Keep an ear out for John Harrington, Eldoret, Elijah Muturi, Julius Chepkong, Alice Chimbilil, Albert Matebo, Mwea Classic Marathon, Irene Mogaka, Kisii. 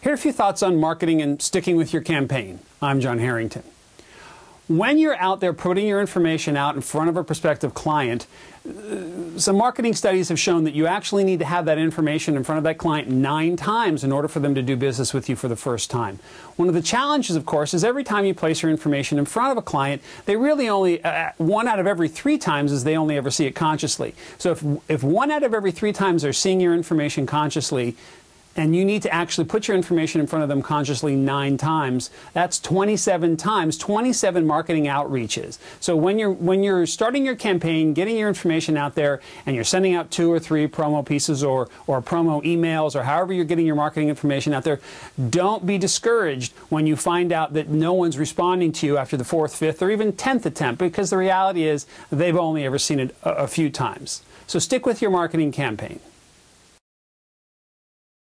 Here are a few thoughts on marketing and sticking with your campaign. I'm John Harrington. When you're out there putting your information out in front of a prospective client, some marketing studies have shown that you actually need to have that information in front of that client 9 times in order for them to do business with you for the first time. One of the challenges, of course, is every time you place your information in front of a client, they really only, 1 out of every 3 times is they only ever see it consciously. So if 1 out of every 3 times they're seeing your information consciously, and you need to actually put your information in front of them consciously 9 times. That's 27 times, 27 marketing outreaches. So when you're starting your campaign, getting your information out there, and you're sending out 2 or 3 promo pieces or promo emails or however you're getting your marketing information out there, don't be discouraged when you find out that no one's responding to you after the 4th, 5th, or even 10th attempt, because the reality is they've only ever seen it a few times. So stick with your marketing campaign.